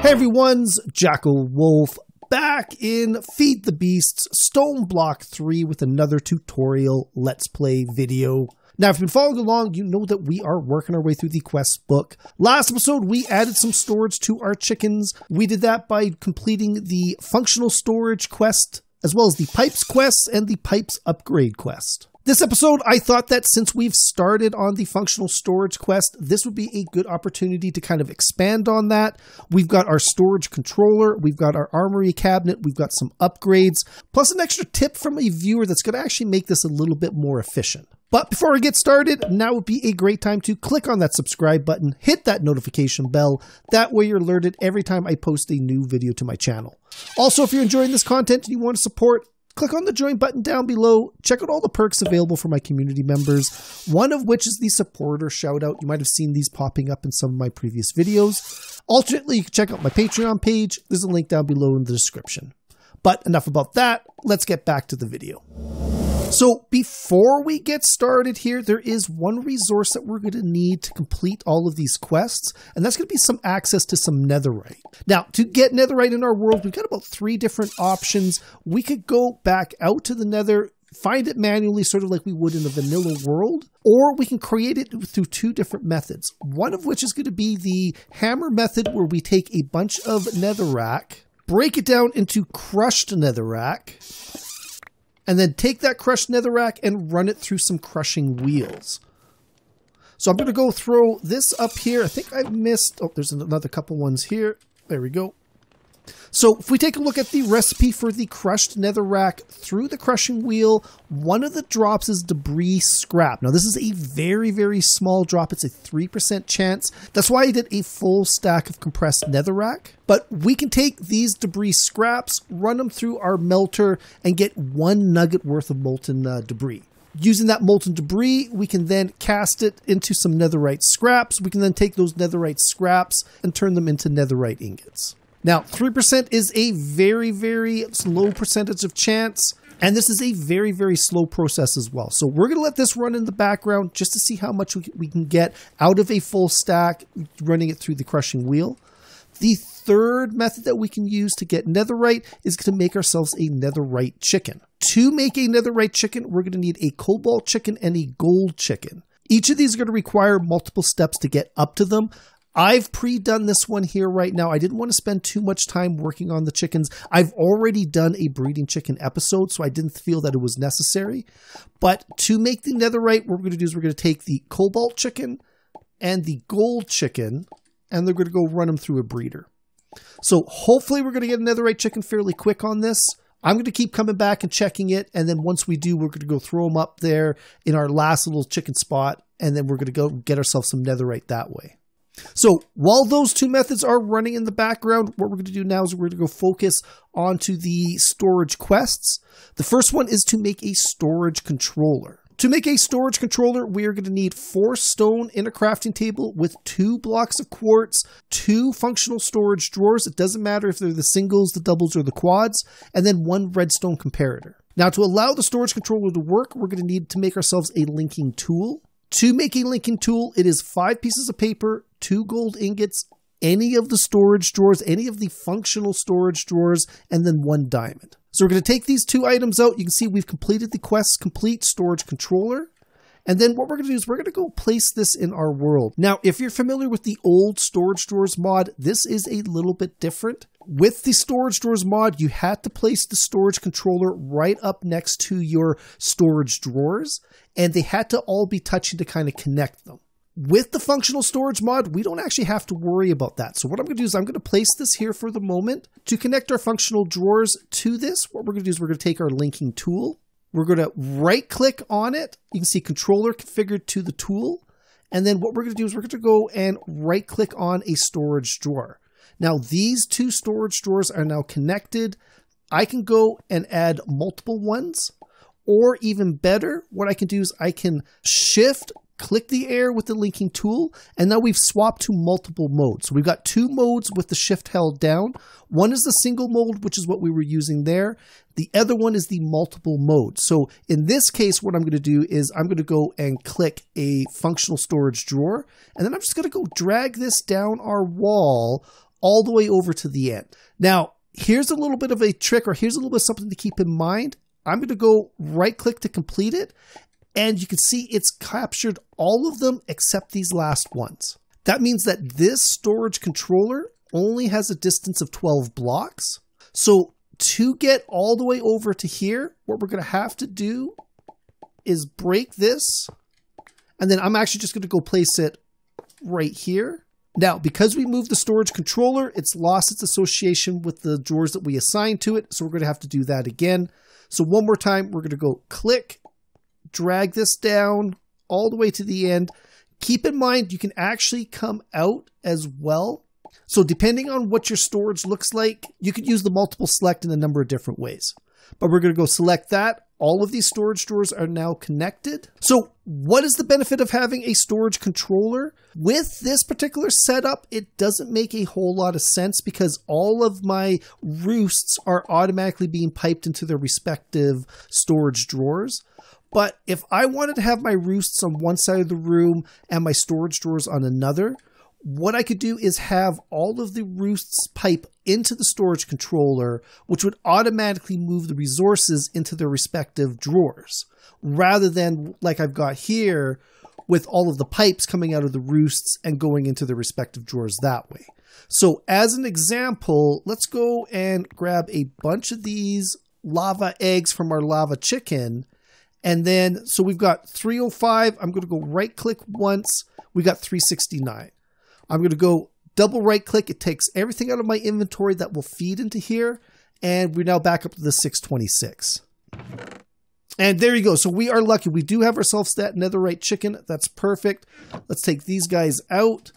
Hey everyone's Jackal Wolf back in Feed the Beasts Stone Block 3 with another tutorial Let's Play video. Now, if you've been following along, you know that we are working our way through the quest book. Last episode, we added some storage to our chickens. We did that by completing the functional storage quest, as well as the pipes quest and the pipes upgrade quest. This episode, I thought that since we've started on the functional storage quest, this would be a good opportunity to kind of expand on that. We've got our storage controller, we've got our armory cabinet, we've got some upgrades, plus an extra tip from a viewer that's going to actually make this a little bit more efficient. But before I get started, now would be a great time to click on that subscribe button, hit that notification bell. That way you're alerted every time I post a new video to my channel. Also, if you're enjoying this content and you want to support, click on the join button down below. Check out all the perks available for my community members, one of which is the supporter shout out. You might have seen these popping up in some of my previous videos. Alternately, you can check out my Patreon page. There's a link down below in the description. But enough about that. Let's get back to the video. So before we get started here, there is one resource that we're going to need to complete all of these quests, and that's going to be some access to some netherite. Now, to get netherite in our world, we've got about three different options. We could go back out to the nether, find it manually, sort of like we would in a vanilla world, or we can create it through two different methods, one of which is going to be the hammer method, where we take a bunch of netherrack, break it down into crushed netherrack, and then take that crushed netherrack and run it through some crushing wheels. So I'm going to go throw this up here. I think I've missed, oh, there's another couple ones here. There we go. So if we take a look at the recipe for the crushed netherrack through the crushing wheel, one of the drops is debris scrap. Now this is a very, very small drop. It's a 3% chance. That's why I did a full stack of compressed netherrack. But we can take these debris scraps, run them through our melter, and get one nugget worth of molten debris. Using that molten debris, we can then cast it into some netherite scraps. We can then take those netherite scraps and turn them into netherite ingots. Now, 3% is a very, very low percentage of chance, and this is a very, very slow process as well. So we're going to let this run in the background just to see how much we can get out of a full stack running it through the crushing wheel. The third method that we can use to get netherite is to make ourselves a netherite chicken. To make a netherite chicken, we're going to need a cobalt chicken and a gold chicken. Each of these are going to require multiple steps to get up to them. I've pre-done this one here right now. I didn't want to spend too much time working on the chickens. I've already done a breeding chicken episode, so I didn't feel that it was necessary. But to make the netherite, what we're going to do is we're going to take the cobalt chicken and the gold chicken, and they're going to go run them through a breeder. So hopefully we're going to get a netherite chicken fairly quick on this. I'm going to keep coming back and checking it, and then once we do, we're going to go throw them up there in our last little chicken spot, and then we're going to go get ourselves some netherite that way. So while those two methods are running in the background, what we're going to do now is we're going to go focus onto the storage quests. The first one is to make a storage controller. To make a storage controller, we are going to need 4 stone in a crafting table with 2 blocks of quartz, 2 functional storage drawers. It doesn't matter if they're the singles, the doubles, or the quads, and then 1 redstone comparator. Now, to allow the storage controller to work, we're going to need to make ourselves a linking tool. To make a linking tool, it is 5 pieces of paper, 2 gold ingots, any of the storage drawers, any of the functional storage drawers, and then 1 diamond. So we're going to take these 2 items out. You can see we've completed the quest, complete storage controller. And then what we're going to do is we're going to go place this in our world. Now, if you're familiar with the old storage drawers mod, this is a little bit different. With the storage drawers mod, you had to place the storage controller right up next to your storage drawers, and they had to all be touching to kind of connect them. With the functional storage mod, we don't actually have to worry about that. So what I'm going to do is I'm going to place this here for the moment. To connect our functional drawers to this, what we're going to do is we're going to take our linking tool. We're going to right click on it. You can see controller configured to the tool. And then what we're going to do is we're going to go and right click on a storage drawer. Now these 2 storage drawers are now connected. I can go and add multiple ones, or even better, what I can do is I can shift, click the air with the linking tool, and now we've swapped to multiple modes. So we've got 2 modes with the shift held down. One is the single mode, which is what we were using there. The other one is the multiple mode. So in this case, what I'm going to do is I'm going to go and click a functional storage drawer, and then I'm just going to go drag this down our wall all the way over to the end. Now, here's a little bit of a trick, or here's a little bit of something to keep in mind. I'm going to go right click to complete it, and you can see it's captured all of them except these last ones. That means that this storage controller only has a distance of 12 blocks. So to get all the way over to here, what we're going to have to do is break this. And then I'm actually just going to go place it right here. Now, because we moved the storage controller, it's lost its association with the drawers that we assigned to it. So we're going to have to do that again. So one more time, we're going to go click, drag this down all the way to the end. Keep in mind, you can actually come out as well. So depending on what your storage looks like, you could use the multiple select in a number of different ways. But we're going to go select that. All of these storage drawers are now connected. So what is the benefit of having a storage controller? With this particular setup, it doesn't make a whole lot of sense because all of my roosts are automatically being piped into their respective storage drawers. But if I wanted to have my roosts on one side of the room and my storage drawers on another, what I could do is have all of the roosts pipe into the storage controller, which would automatically move the resources into their respective drawers, rather than like I've got here with all of the pipes coming out of the roosts and going into their respective drawers that way. So as an example, let's go and grab a bunch of these lava eggs from our lava chicken. And then, so we've got 305. I'm going to go right click once. We got 369. I'm going to go double right click. It takes everything out of my inventory that will feed into here. And we're now back up to the 626. And there you go. So we are lucky. We do have ourselves that netherite chicken. That's perfect. Let's take these guys out.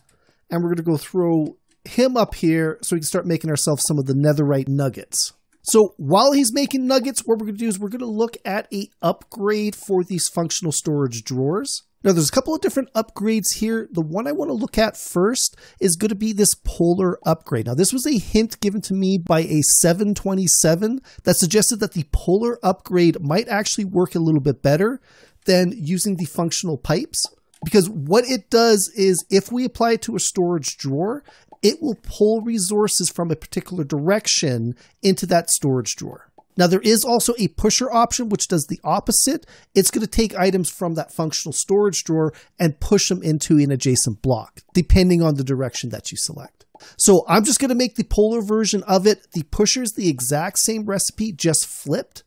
And we're going to go throw him up here so we can start making ourselves some of the netherite nuggets. So while he's making nuggets, what we're going to do is we're going to look at an upgrade for these functional storage drawers. Now, there's a couple of different upgrades here. The one I want to look at first is going to be this puller upgrade. Now, this was a hint given to me by a 727 that suggested that the puller upgrade might actually work a little bit better than using the functional pipes. Because what it does is if we apply it to a storage drawer, it will pull resources from a particular direction into that storage drawer. Now, there is also a pusher option, which does the opposite. It's going to take items from that functional storage drawer and push them into an adjacent block, depending on the direction that you select. So I'm just going to make the polar version of it. The pusher is the exact same recipe, just flipped.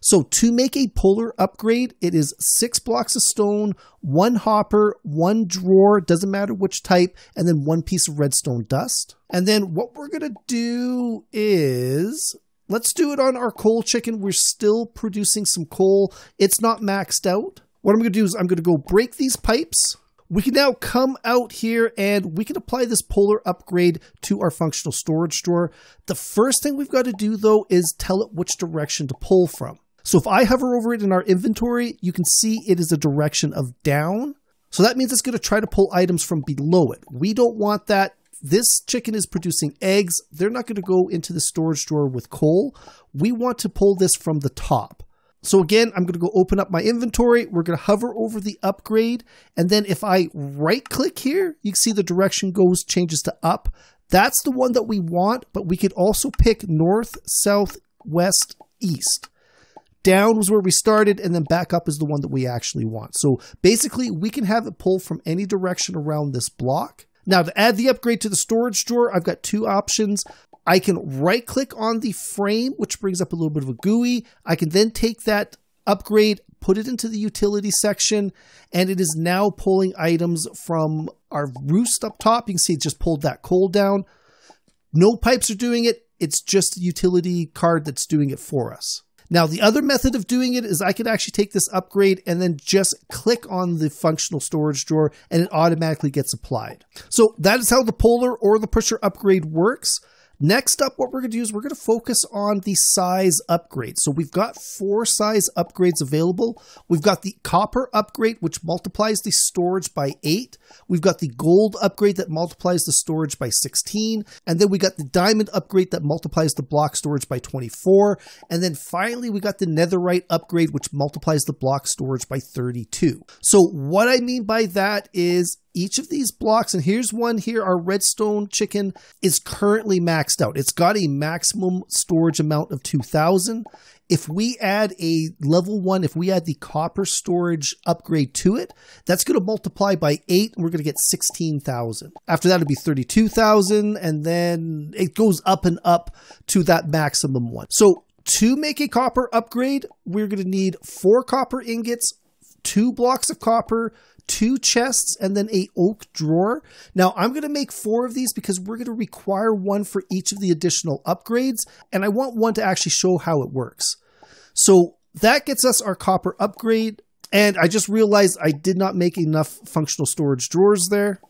So to make a puller upgrade, it is 6 blocks of stone, 1 hopper, 1 drawer, doesn't matter which type, and then 1 piece of redstone dust. And then what we're going to do is... let's do it on our coal chicken. We're still producing some coal. It's not maxed out. What I'm going to do is I'm going to go break these pipes. We can now come out here and we can apply this puller upgrade to our functional storage drawer. The first thing we've got to do though is tell it which direction to pull from. So if I hover over it in our inventory, you can see it is a direction of down. So that means it's going to try to pull items from below it. We don't want that. This chicken is producing eggs. They're not going to go into the storage drawer with coal. We want to pull this from the top. So again, I'm going to go open up my inventory. We're going to hover over the upgrade. And then if I right click here, you can see the direction goes, changes to up. That's the one that we want, but we could also pick north, south, west, east. Down was where we started, and then back up is the one that we actually want. So basically, we can have it pull from any direction around this block. Now, to add the upgrade to the storage drawer, I've got 2 options. I can right-click on the frame, which brings up a little bit of a GUI. I can then take that upgrade, put it into the utility section, and it is now pulling items from our roost up top. You can see it just pulled that coal down. No pipes are doing it. It's just the utility card that's doing it for us. Now, the other method of doing it is I could actually take this upgrade and then just click on the functional storage drawer and it automatically gets applied. So that is how the puller or the pusher upgrade works. Next up, what we're going to do is we're going to focus on the size upgrade. So we've got 4 size upgrades available. We've got the copper upgrade, which multiplies the storage by 8. We've got the gold upgrade that multiplies the storage by 16. And then we got the diamond upgrade that multiplies the block storage by 24. And then finally, we got the netherite upgrade, which multiplies the block storage by 32. So what I mean by that is each of these blocks, and here's one here, our redstone chicken is currently maxed out. It's got a maximum storage amount of 2,000. If we add a level 1, if we add the copper storage upgrade to it, that's going to multiply by 8, and we're going to get 16,000. After that, it'll be 32,000, and then it goes up and up to that maximum one. So to make a copper upgrade, we're going to need 4 copper ingots, 2 blocks of copper, 2 chests, and then a oak drawer. Now I'm going to make 4 of these because we're going to require one for each of the additional upgrades, and I want one to actually show how it works. So that gets us our copper upgrade, and I just realized I did not make enough functional storage drawers there.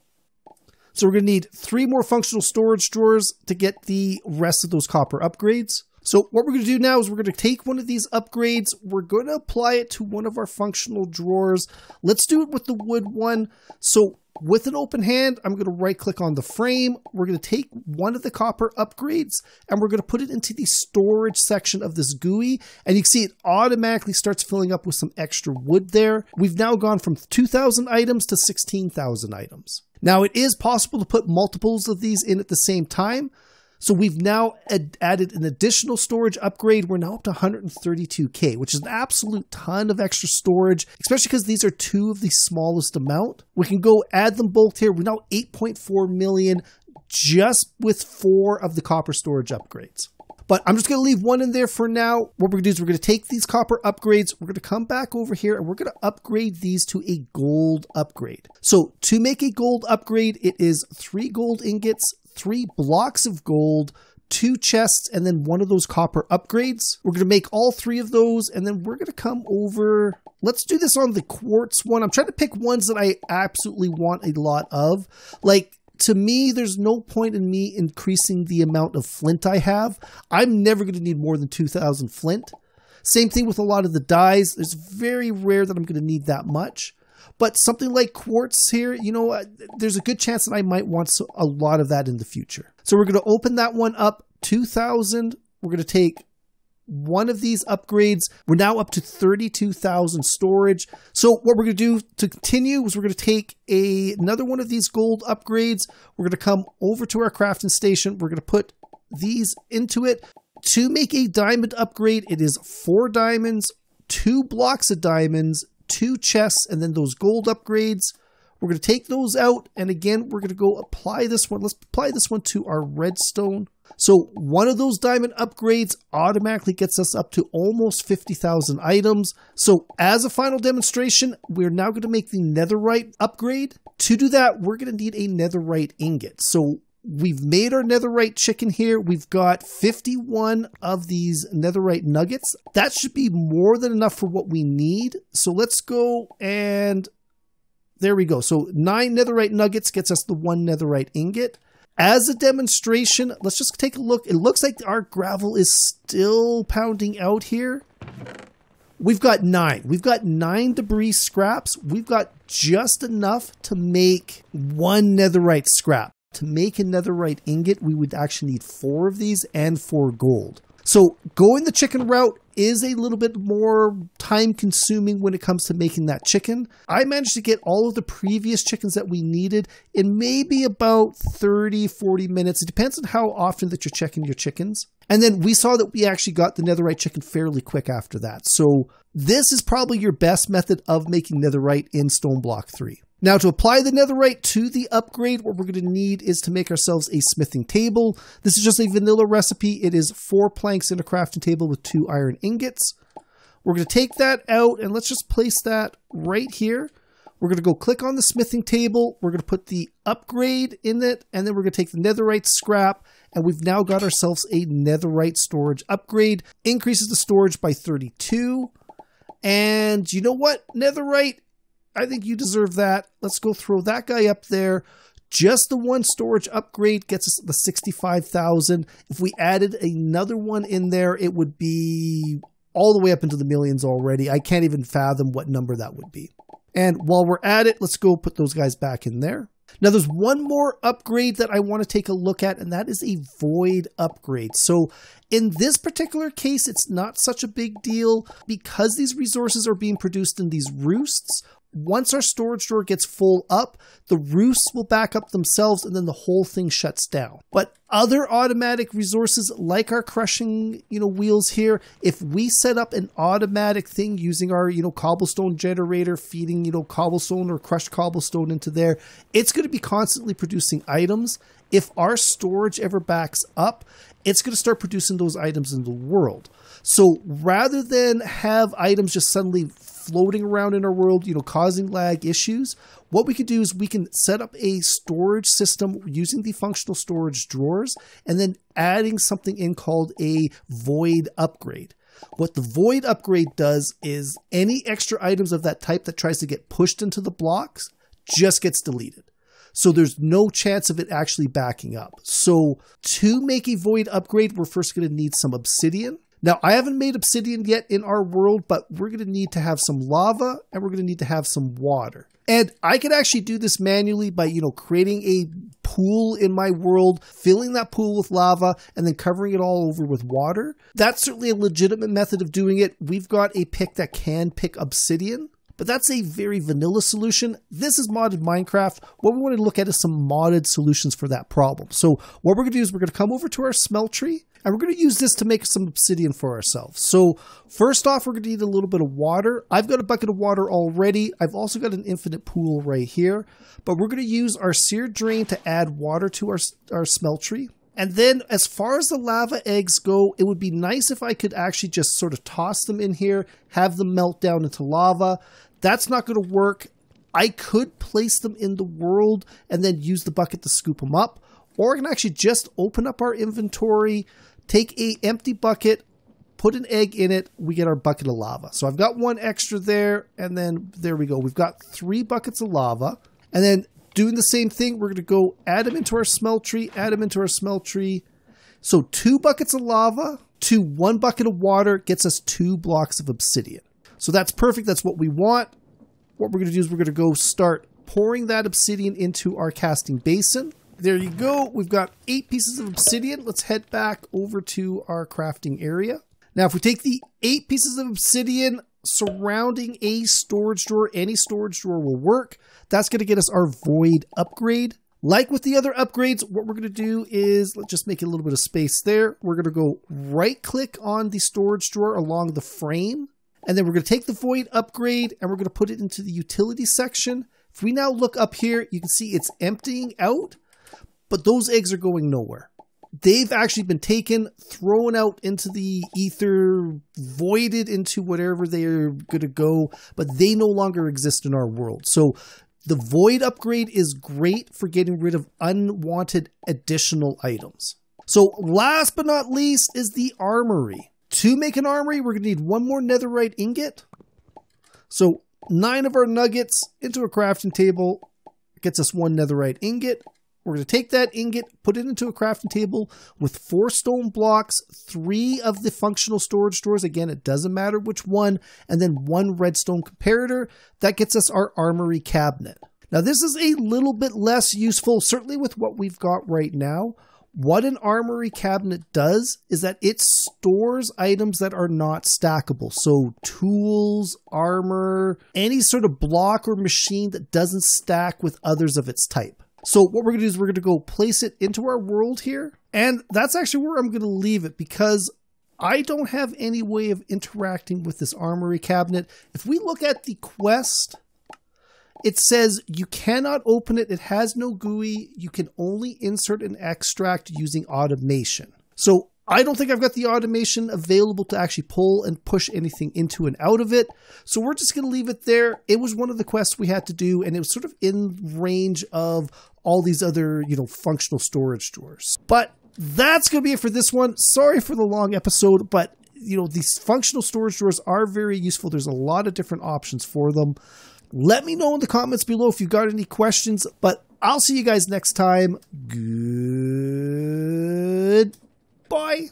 So we're going to need 3 more functional storage drawers to get the rest of those copper upgrades. So what we're going to do now is we're going to take one of these upgrades. We're going to apply it to one of our functional drawers. Let's do it with the wood one. So with an open hand, I'm going to right click on the frame. We're going to take one of the copper upgrades and we're going to put it into the storage section of this GUI. And you can see it automatically starts filling up with some extra wood there. We've now gone from 2,000 items to 16,000 items. Now it is possible to put multiples of these in at the same time. So we've now added an additional storage upgrade. We're now up to 132K, which is an absolute ton of extra storage, especially because these are 2 of the smallest amount. We can go add them both here. We're now 8.4 million just with 4 of the copper storage upgrades. But I'm just going to leave one in there for now. What we're going to do is we're going to take these copper upgrades. We're going to come back over here and we're going to upgrade these to a gold upgrade. So to make a gold upgrade, it is 3 gold ingots, 3 blocks of gold, 2 chests, and then one of those copper upgrades. We're going to make all 3 of those, and then we're going to come over. Let's do this on the quartz one. I'm trying to pick ones that I absolutely want a lot of. Like, to me, there's no point in me increasing the amount of flint I have. I'm never going to need more than 2,000 flint. Same thing with a lot of the dyes. It's very rare that I'm going to need that much. But something like quartz here, you know, there's a good chance that I might want a lot of that in the future. So we're going to open that one up, 2,000. We're going to take one of these upgrades. We're now up to 32,000 storage. So what we're going to do to continue is we're going to take another one of these gold upgrades. We're going to come over to our crafting station. We're going to put these into it. To make a diamond upgrade, it is 4 diamonds, 2 blocks of diamonds, 2 chests, and then those gold upgrades. We're going to take those out, and again we're going to go apply this one. Let's apply this one to our redstone. So one of those diamond upgrades automatically gets us up to almost 50,000 items. So as a final demonstration, we're now going to make the netherite upgrade. To do that, we're going to need a netherite ingot. So we've made our netherite chicken here. We've got 51 of these netherite nuggets. That should be more than enough for what we need. So let's go, and there we go. So 9 netherite nuggets gets us the 1 netherite ingot. As a demonstration, let's just take a look. It looks like our gravel is still pounding out here. We've got 9. We've got 9 debris scraps. We've got just enough to make 1 netherite scrap. To make a netherite ingot, we would actually need 4 of these and 4 gold. So going the chicken route is a little bit more time consuming when it comes to making that chicken. I managed to get all of the previous chickens that we needed in maybe about 30, 40 minutes. It depends on how often that you're checking your chickens. And then we saw that we actually got the netherite chicken fairly quick after that. So this is probably your best method of making netherite in Stone Block 3. Now to apply the netherite to the upgrade, what we're going to need is to make ourselves a smithing table. This is just a vanilla recipe. It is 4 planks in a crafting table with 2 iron ingots. We're going to take that out and let's just place that right here. We're going to go click on the smithing table. We're going to put the upgrade in it, and then we're going to take the netherite scrap, and we've now got ourselves a netherite storage upgrade. Increases the storage by 32. And you know what, netherite, I think you deserve that. Let's go throw that guy up there. Just the 1 storage upgrade gets us the 65,000. If we added another one in there, it would be all the way up into the millions already. I can't even fathom what number that would be. And while we're at it, let's go put those guys back in there. Now there's one more upgrade that I want to take a look at, and that is a void upgrade. So in this particular case, it's not such a big deal because these resources are being produced in these roosts. once our storage drawer gets full up, the roosts will back up themselves and then the whole thing shuts down. But other automatic resources like our crushing, wheels here, if we set up an automatic thing using our, cobblestone generator, feeding, cobblestone or crushed cobblestone into there, it's going to be constantly producing items. If our storage ever backs up, it's going to start producing those items in the world. So rather than have items just suddenly floating around in our world, causing lag issues, what we could do is we can set up a storage system using the functional storage drawers and then adding something in called a void upgrade. What the void upgrade does is any extra items of that type that tries to get pushed into the blocks just gets deleted. So there's no chance of it actually backing up. So to make a void upgrade, we're first going to need some obsidian. Now, I haven't made obsidian yet in our world, but we're going to need to have some lava and we're going to need to have some water. And I could actually do this manually by, creating a pool in my world, filling that pool with lava and then covering it all over with water. That's certainly a legitimate method of doing it. We've got a pick that can pick obsidian, but that's a very vanilla solution. This is modded Minecraft. What we want to look at is some modded solutions for that problem. So what we're going to do is we're going to come over to our smeltery and we're going to use this to make some obsidian for ourselves. So first off, we're going to need a little bit of water. I've got a bucket of water already. I've also got an infinite pool right here, but we're going to use our sear drain to add water to our smeltery. And then as far as the lava eggs go, it would be nice if I could actually just sort of toss them in here, have them melt down into lava. That's not going to work. I could place them in the world and then use the bucket to scoop them up. Or I can actually just open up our inventory, take an empty bucket, put an egg in it, we get our bucket of lava. So I've got one extra there, and then there we go. We've got 3 buckets of lava. And then doing the same thing, we're going to go add them into our smeltery, add them into our smeltery. So 2 buckets of lava to 1 bucket of water gets us 2 blocks of obsidian. So that's perfect. That's what we want. What we're going to do is we're going to go start pouring that obsidian into our casting basin. There you go. We've got 8 pieces of obsidian. Let's head back over to our crafting area. Now, if we take the 8 pieces of obsidian surrounding a storage drawer, any storage drawer will work. That's going to get us our void upgrade. Like with the other upgrades, what we're going to do is, let's just make a little bit of space there. We're going to go right click on the storage drawer along the frame. And then we're going to take the void upgrade and we're going to put it into the utility section. If we now look up here, you can see it's emptying out. But those eggs are going nowhere. They've actually been taken, thrown out into the ether, voided into whatever they're going to go, but they no longer exist in our world. So the void upgrade is great for getting rid of unwanted additional items. So last but not least is the armory. To make an armory, we're going to need 1 more netherite ingot. So 9 of our nuggets into a crafting table gets us 1 netherite ingot. We're going to take that ingot, put it into a crafting table with 4 stone blocks, 3 of the functional storage drawers. Again, it doesn't matter which one. And then 1 redstone comparator. That gets us our armory cabinet. Now, this is a little bit less useful, certainly with what we've got right now. What an armory cabinet does is that it stores items that are not stackable. So tools, armor, any sort of block or machine that doesn't stack with others of its type. So what we're going to do is we're going to go place it into our world here. And that's actually where I'm going to leave it because I don't have any way of interacting with this armory cabinet. If we look at the quest, it says you cannot open it. It has no GUI. You can only insert and extract using automation. So I don't think I've got the automation available to actually pull and push anything into and out of it. So we're just going to leave it there. It was one of the quests we had to do, and it was sort of in range of all these other, functional storage drawers. But that's going to be it for this one. Sorry for the long episode, but these functional storage drawers are very useful. There's a lot of different options for them. Let me know in the comments below if you've got any questions, but I'll see you guys next time. Goodbye. Bye.